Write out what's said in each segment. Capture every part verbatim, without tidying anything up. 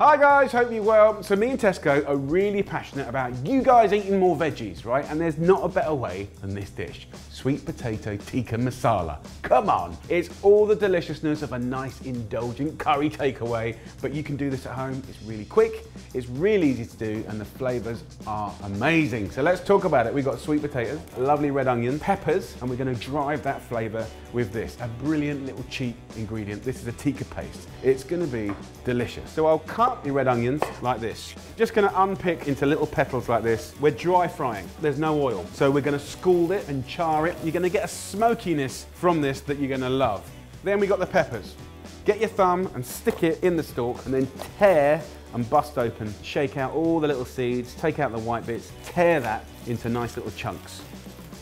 Hi guys, hope you're well. So me and Tesco are really passionate about you guys eating more veggies, right? And there's not a better way than this dish. Sweet potato tikka masala. Come on, it's all the deliciousness of a nice indulgent curry takeaway, but you can do this at home. It's really quick, it's really easy to do, and the flavors are amazing. So let's talk about it. We've got sweet potatoes, lovely red onion, peppers, and we're gonna drive that flavor with this. A brilliant little cheap ingredient. This is a tikka paste. It's gonna be delicious. So I'll cut up your red onions like this. Just gonna unpick into little petals like this. We're dry frying, there's no oil. So we're gonna scald it and char it. You're gonna get a smokiness from this that you're gonna love. Then we got the peppers. Get your thumb and stick it in the stalk and then tear and bust open. Shake out all the little seeds, take out the white bits, tear that into nice little chunks.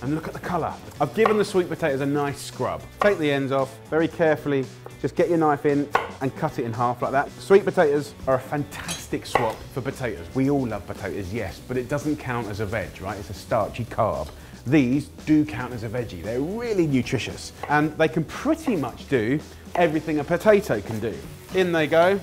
And look at the color. I've given the sweet potatoes a nice scrub. Take the ends off very carefully. Just get your knife in and cut it in half like that. Sweet potatoes are a fantastic swap for potatoes. We all love potatoes, yes, but it doesn't count as a veg, right? It's a starchy carb. These do count as a veggie. They're really nutritious and they can pretty much do everything a potato can do. In they go.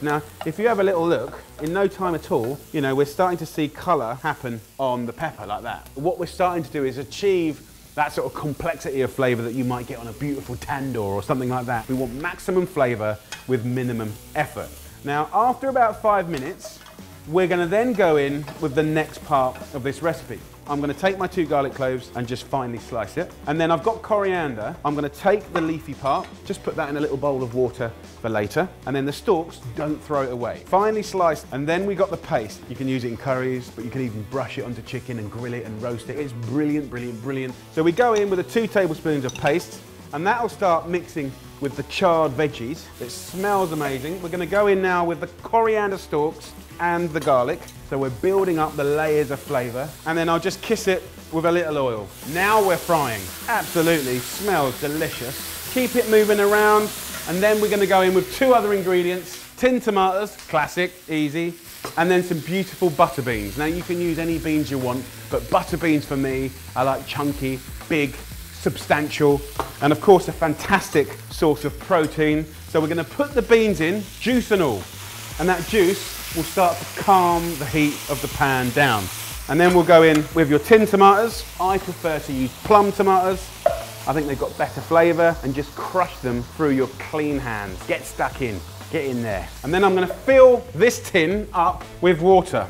Now, if you have a little look, in no time at all, you know, we're starting to see color happen on the pepper like that. What we're starting to do is achieve that sort of complexity of flavour that you might get on a beautiful tandoor or something like that. We want maximum flavour with minimum effort. Now, after about five minutes, we're gonna then go in with the next part of this recipe. I'm gonna take my two garlic cloves and just finely slice it. And then I've got coriander. I'm gonna take the leafy part, just put that in a little bowl of water for later. And then the stalks, don't throw it away. Finely sliced, and then we got the paste. You can use it in curries, but you can even brush it onto chicken and grill it and roast it. It's brilliant, brilliant, brilliant. So we go in with the two tablespoons of paste, and that'll start mixing with the charred veggies. It smells amazing. We're gonna go in now with the coriander stalks and the garlic. So we're building up the layers of flavour, and then I'll just kiss it with a little oil. Now we're frying. Absolutely smells delicious. Keep it moving around, and then we're gonna go in with two other ingredients. Tin tomatoes, classic, easy, and then some beautiful butter beans. Now you can use any beans you want, but butter beans for me, I like chunky, big, substantial, and of course a fantastic source of protein. So we're gonna put the beans in, juice and all, and that juice we'll start to calm the heat of the pan down. And then we'll go in with your tin tomatoes. I prefer to use plum tomatoes. I think they've got better flavour, and just crush them through your clean hands. Get stuck in, get in there. And then I'm gonna fill this tin up with water.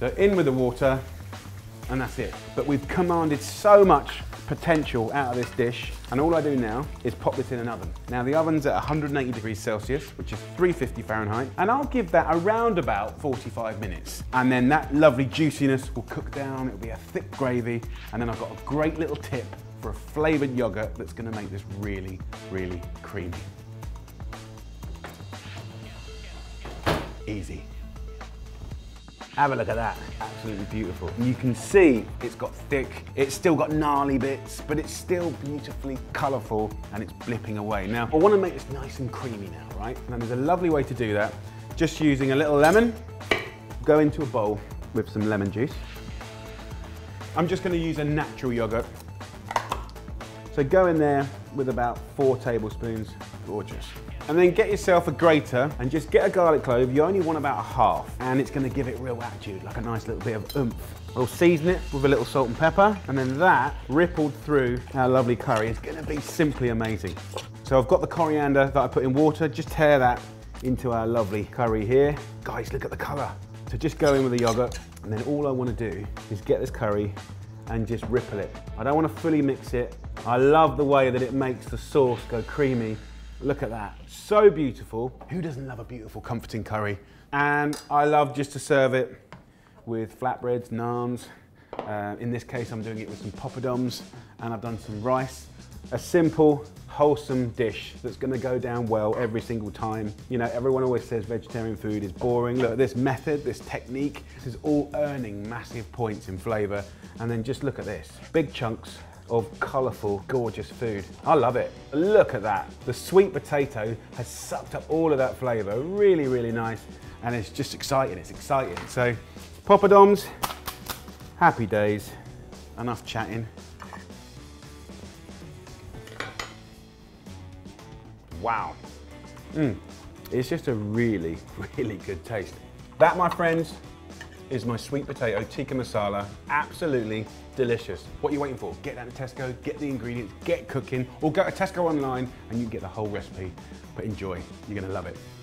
So in with the water, and that's it. But we've commanded so much potential out of this dish, and all I do now is pop this in an oven. Now the oven's at one hundred eighty degrees Celsius, which is three hundred fifty Fahrenheit, and I'll give that around about forty-five minutes. And then that lovely juiciness will cook down, it'll be a thick gravy, and then I've got a great little tip for a flavoured yoghurt that's gonna make this really, really creamy. Easy. Have a look at that, absolutely beautiful. You can see it's got thick, it's still got gnarly bits, but it's still beautifully colourful and it's blipping away. Now, I want to make this nice and creamy now, right? And there's a lovely way to do that, just using a little lemon. Go into a bowl with some lemon juice. I'm just going to use a natural yoghurt. So go in there with about four tablespoons, gorgeous. And then get yourself a grater and just get a garlic clove. You only want about a half, and it's gonna give it real attitude, like a nice little bit of oomph. We'll season it with a little salt and pepper, and then that rippled through our lovely curry is gonna be simply amazing. So I've got the coriander that I put in water, just tear that into our lovely curry here. Guys, look at the color. So just go in with the yogurt, and then all I wanna do is get this curry and just ripple it. I don't wanna fully mix it. I love the way that it makes the sauce go creamy. Look at that, so beautiful. Who doesn't love a beautiful, comforting curry? And I love just to serve it with flatbreads, naans. Uh, in this case, I'm doing it with some poppadoms, and I've done some rice. A simple, wholesome dish that's gonna go down well every single time. You know, everyone always says vegetarian food is boring. Look, this method, this technique, this is all earning massive points in flavor. And then just look at this, big chunks of colourful, gorgeous food. I love it. Look at that. The sweet potato has sucked up all of that flavour. Really, really nice. And it's just exciting, it's exciting. So, poppadoms, happy days. Enough chatting. Wow. Mm. It's just a really, really good taste. That, my friends, is my sweet potato tikka masala. Absolutely delicious. What are you waiting for? Get that to Tesco, get the ingredients, get cooking, or go to Tesco online and you can get the whole recipe. But enjoy, you're gonna love it.